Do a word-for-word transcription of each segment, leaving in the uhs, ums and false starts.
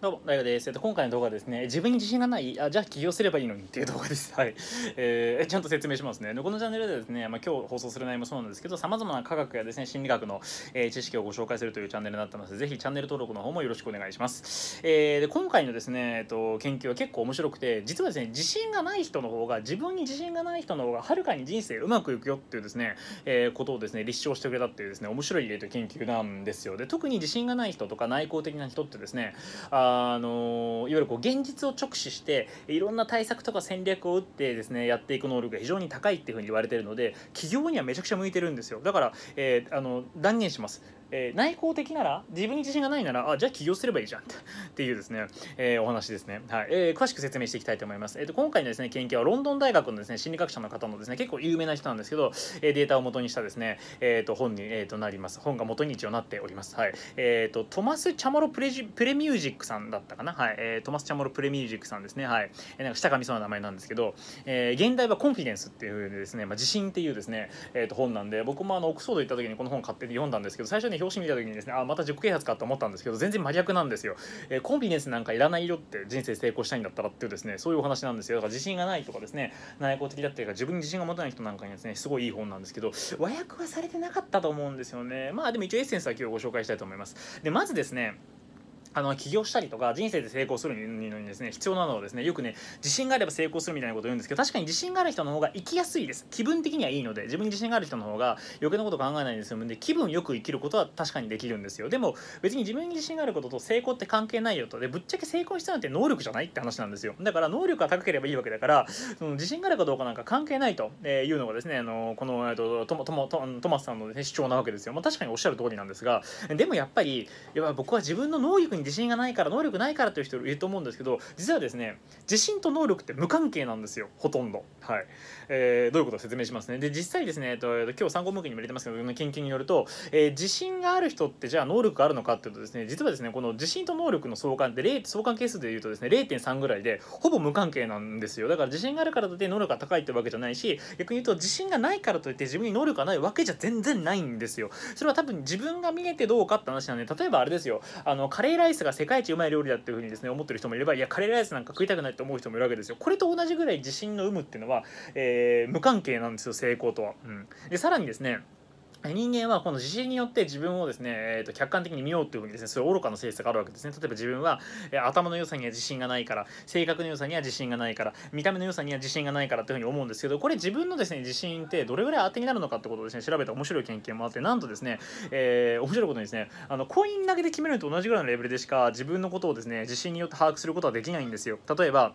どうも、DaiGoです。えっと、今回の動画はですね、自分に自信がない、あ、じゃあ起業すればいいのにっていう動画です。はい。えー、ちゃんと説明しますね。このチャンネルではですね、まあ、今日放送する内容もそうなんですけど、様々な科学やですね、心理学の、えー、知識をご紹介するというチャンネルになってますので、ぜひチャンネル登録の方もよろしくお願いします。えー、で今回のですね、えっと、研究は結構面白くて、実はですね、自信がない人の方が、自分に自信がない人の方が、はるかに人生うまくいくよっていうですね、えー、ことをですね、立証してくれたっていうですね、面白い、えっと、研究なんですよ。で、特に自信がない人とか内向的な人ってですね、ああのいわゆるこう現実を直視していろんな対策とか戦略を打ってですねやっていく能力が非常に高いっていうふうに言われてるので、起業にはめちゃくちゃ向いてるんですよ。だから、えー、あの断言します。えー、内向的なら、自分に自信がないなら、あ、じゃあ起業すればいいじゃんっていうですね、えー、お話ですね。はい、えー、詳しく説明していきたいと思います。えー、と今回のですね研究はロンドン大学のですね心理学者の方のですね結構有名な人なんですけど、えー、データを元にしたですね、えー、と本に、えー、となります。本が元に一応なっております。はい、えー、とトマス・チャマロプレジプレミュージックさんだったかな。はい、えー、トマス・チャマロプレミュージックさんですね。はい、えー、なんか下がみそうな名前なんですけど、えー、現代はコンフィデンスっていうですね、まあ、自信っていうですね、えー、と本なんで、僕もあのオックスフォード行った時にこの本買って読んだんですけど、最初に表紙見た時にですね、あ、また自己啓発かと思ったんですけど、全然真逆なんですよ。えー、コンフィデンスなんかいらないよって、人生成功したいんだったらっていうですね、そういうお話なんですよ。だから自信がないとかですね、内向的だっていうか自分に自信が持たない人なんかにですね、すごいいい本なんですけど、和訳はされてなかったと思うんですよね。まあでも一応エッセンスは今日ご紹介したいと思います。でまずですね、あの起業したりとか人生で成功するのにですね必要なのはですね、よくね自信があれば成功するみたいなことを言うんですけど、確かに自信がある人の方が生きやすいです。気分的にはいいので、自分に自信がある人の方が余計なこと考えないんですよ。で気分よく生きることは確かにできるんですよ。でも別に自分に自信があることと成功って関係ないよと。でぶっちゃけ成功したなんて能力じゃないって話なんですよ。だから能力が高ければいいわけだから、その自信があるかどうかなんか関係ないというのがですね、あのこのとととトマスさんの、ね、主張なわけですよ。まあ、確かにおっしゃる通りなんですが、でもやっぱりやっぱ僕は自分の能力に自信がないから能力ないからという人いると思うんですけど、実はですね自信と能力って無関係なんですよ、ほとんど。はい、えー、どういうことを説明しますね。で実際ですね、えっと、今日参考向けにも入れてますけど、研究によると、えー、自信がある人ってじゃあ能力があるのかっていうとですね、実はですねこの自信と能力の相関って相関係数でいうとですね れいてんさん ぐらいでほぼ無関係なんですよ。だから自信があるからといって能力が高いってわけじゃないし、逆に言うと自信がないからといって自分に能力がないわけじゃ全然ないんですよ。それは多分自分が見れてどうかって話なんで、例えばあれですよ、あのカレーライスが世界一うまい料理だっていう風にですね思ってる人もいれば、いやカレーライスなんか食いたくないと思う人もいるわけですよ。これと同じぐらい自信の有無っていうのは、えー、無関係なんですよ、成功とは。うん、でさらにですね、人間はこの自信によって自分をですね、えー、と客観的に見ようというふうにですね、そういう愚かな性質があるわけですね。例えば自分は、えー、頭の良さには自信がないから、性格の良さには自信がないから、見た目の良さには自信がないからというふうに思うんですけど、これ自分のですね自信ってどれぐらい当てになるのかってことをですね調べた面白い研究もあって、なんとですね、えー、面白いことにですね、あのコイン投げで決めるのと同じぐらいのレベルでしか自分のことをですね自信によって把握することはできないんですよ。例えば、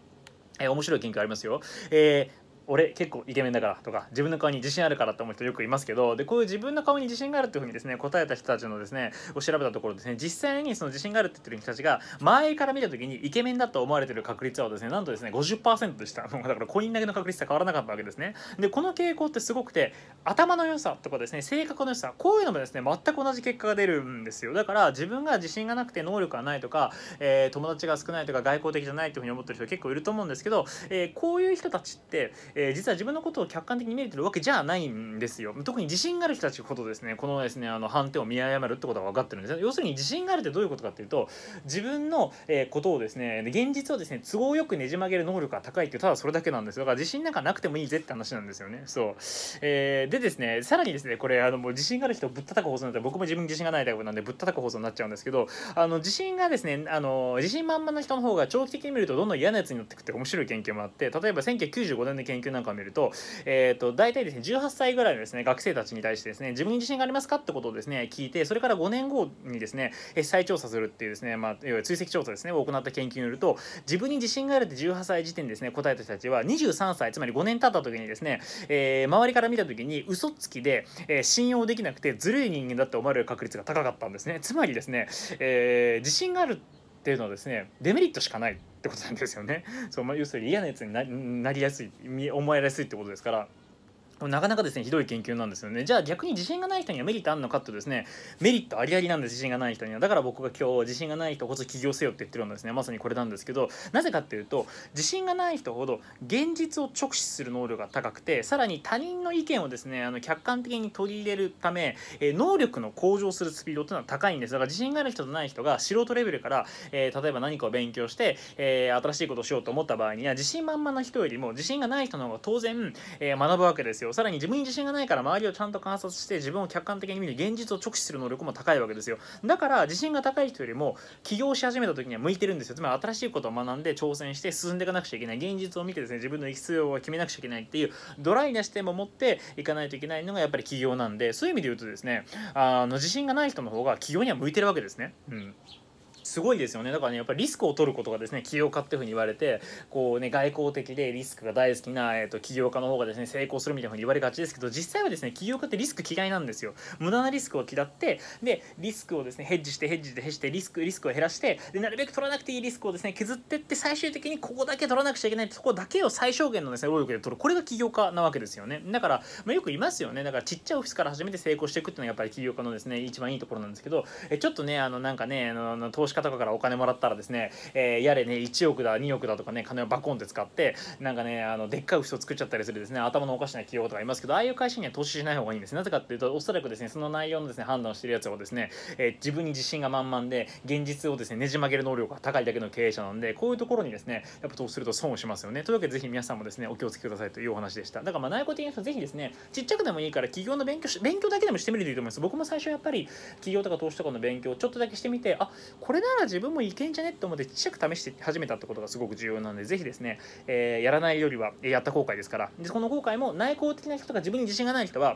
えー、面白い研究ありますよ。えー俺結構イケメンだからとか、自分の顔に自信あるからと思う人よくいますけど、でこういう自分の顔に自信があるっていうふうにですね答えた人たちのですねを調べたところですね、実際にその自信があるって言ってる人たちが前から見た時にイケメンだと思われてる確率はですね、なんとですね ごじゅっパーセント でした。だからコイン投げの確率は変わらなかったわけですね。でこの傾向ってすごくて、頭の良さとかですね性格の良さ、こういうのもですね全く同じ結果が出るんですよ。だから自分が自信がなくて能力がないとか、えー、友達が少ないとか外交的じゃないというふうに思ってる人結構いると思うんですけど、えー、こういう人たちってえー、実は自分のことを客観的に見れてるわけじゃないんですよ。特に自信がある人たちほどですねこのですねあの判定を見誤るってことが分かってるんです。要するに自信があるってどういうことかっていうと、自分のことをですね現実をですね都合よくねじ曲げる能力が高いっていう、ただそれだけなんですよ。だから自信なんかなくてもいいぜって話なんですよね。そう、えー、でですねさらにですねこれあのもう自信がある人をぶったたく放送になったら、僕も自分に自信がないタイプなんでぶったたく放送になっちゃうんですけど、あの自信がですねあの自信満々な人の方が長期的に見るとどんどん嫌なやつになってくって面白い研究もあって、例えばせんきゅうひゃくきゅうじゅうごねんの研究研究なんかを見ると、えーと、大体ですねじゅうはっさいぐらいのですね学生たちに対してですね自分に自信がありますかってことをですね聞いて、それからごねんごにですね再調査するっていうですね、まあ、追跡調査ですねを行った研究によると、自分に自信があるってじゅうはっさい時点でですね答えた人たちはにじゅうさんさい、つまりごねん経った時にですね、えー、周りから見た時に嘘つきで、えー、信用できなくてずるい人間だって思われる確率が高かったんですね。つまりですね、えー、自信があるっていうのはですねデメリットしかないってことなんですよね。そう、まあ、要するに嫌なやつになりやすい、思われやすいってことですから。これなかなかですねひどい研究なんですよね。じゃあ逆に自信がない人にはメリットあるのかってですね、メリットありありなんです、自信がない人には。だから僕が今日自信がない人こそ起業せよって言ってるのはですねまさにこれなんですけど、なぜかっていうと自信がない人ほど現実を直視する能力が高くて、さらに他人の意見をですねあの客観的に取り入れるため、えー、能力の向上するスピードっていうのは高いんです。だから自信がある人とない人が素人レベルから、えー、例えば何かを勉強して、えー、新しいことをしようと思った場合には自信満々な人よりも自信がない人の方が当然、えー、学ぶわけですよ。さらに自分に自信がないから周りをちゃんと観察して自分を客観的に見る現実を直視する能力も高いわけですよ。だから自信が高い人よりも起業し始めた時には向いてるんですよ。つまり新しいことを学んで挑戦して進んでいかなくちゃいけない、現実を見てですね自分の必要を決めなくちゃいけないっていうドライな視点も持っていかないといけないのがやっぱり起業なんで、そういう意味で言うとですねあの自信がない人の方が起業には向いてるわけですね。うんすごいですよね。だからねやっぱりリスクを取ることがですね起業家っていうふうに言われて、こうね外交的でリスクが大好きな、えー、と起業家の方がですね成功するみたいなふうに言われがちですけど、実際はですね起業家ってリスク嫌いなんですよ。無駄なリスクを嫌って、でリスクをですねヘッジしてヘッジでヘッジしてリスクリスクを減らして、でなるべく取らなくていいリスクをですね削ってって、最終的にここだけ取らなくちゃいけないとこだけを最小限のですね労力で取る、これが起業家なわけですよね。だから、まあ、よく言いますよね。だからちっちゃいオフィスから始めて成功していくっていうのがやっぱり起業家のですね一番いいところなんですけど、えちょっとねあのなんかねあの投資方からお金もらったらですね、えー、やれねいちおくだにおくだとかね金をバコンって使ってなんかねあのでっかい嘘を作っちゃったりするですね頭のおかしな企業とかいますけど、ああいう会社には投資しない方がいいんです。なぜかっていうとおそらくですねその内容のですね判断をしてるやつはですね、えー、自分に自信が満々で現実をですねねじ曲げる能力が高いだけの経営者なんで、こういうところにですねやっぱ投資すると損をしますよね。というわけでぜひ皆さんもですねお気をつけくださいというお話でした。だからまあ内向的な人ぜひですねちっちゃくでもいいから企業の勉強し勉強だけでもしてみるといいと思います。僕も最初やっぱり企業とか投資とかの勉強をちょっとだけしてみて、あこれなら自分もいけんじゃねって思ってちっちゃく試して始めたってことがすごく重要なんで、ぜひですね、えー、やらないよりはやった後悔ですから。でこの後悔も内向的な人とか自分に自信がない人は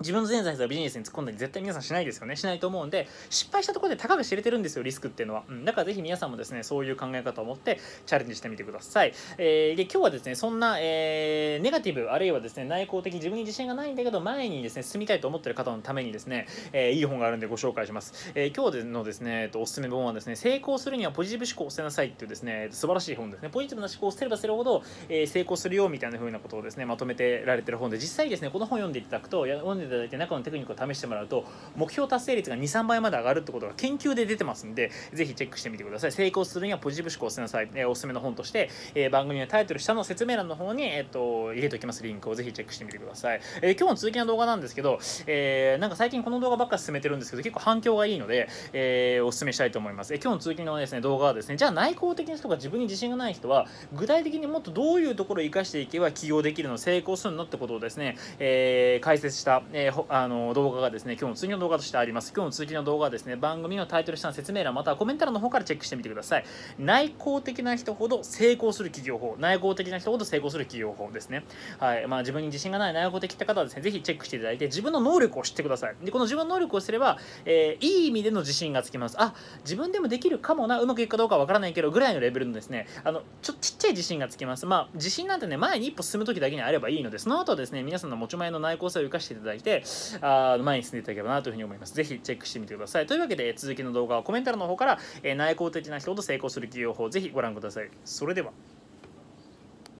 自分の全財産をビジネスに突っ込んだり絶対皆さんしないですよね。しないと思うんで、失敗したところでたかが知れてるんですよ、リスクっていうのは。うん、だからぜひ皆さんもですねそういう考え方を持ってチャレンジしてみてください。えー、で今日はですねそんな、えー、ネガティブあるいはですね内向的、自分に自信がないんだけど前にですね進みたいと思ってる方のためにですね、えー、いい本があるんでご紹介します。えー、今日のですねおすすめ本はですね成功するにはポジティブ思考を捨てなさいっていうですね素晴らしい本ですね。ポジティブな思考を捨てれば捨てるほど、えー、成功するよみたいな風なことをですねまとめてられてる本で、実際ですねこの本読んでいただくと読んでいただいて中のテクニックを試してもらうと目標達成率が にさん 倍まで上がるってことが研究で出てますんで、ぜひチェックしてみてください。成功するにはポジティブ思考を捨てなさい、えー、おすすめの本として、えー、番組のタイトル下の説明欄の方に、えー、と入れておきますリンクをぜひチェックしてみてください。えー、今日の続きの動画なんですけど、えー、なんか最近この動画ばっか進めてるんですけど結構反響がいいので、えー、おすすめしたいと思います。えー、今日の続きのですね動画はですねじゃあ内向的な人が自分に自信がない人は具体的にもっとどういうところを生かしていけば起業できるの、成功するのってことをですね、えー、解説したえー、あの動画がですね今日の続きの動画としてあります。今日の続きの動画はですね番組のタイトル下の説明欄またはコメント欄の方からチェックしてみてください。内向的な人ほど成功する企業法、内向的な人ほど成功する企業法ですね。はい、まあ、自分に自信がない内向的って方はですねぜひチェックしていただいて自分の能力を知ってください。でこの自分の能力をすれば、えー、いい意味での自信がつきます。あ自分でもできるかもな、うまくいくかどうかわからないけどぐらいのレベルのですねあのちょっとちっちゃい自信がつきます。まあ自信なんてね前に一歩進む時だけにあればいいので、その後はですね皆さんの持ち前の内向性を生かしていただいてあ前に進んでいただければなというふうに思います。ぜひチェックしてみてください。というわけで続きの動画はコメント欄の方から、えー、内向的な人ほど成功する企業法ぜひご覧ください。それでは。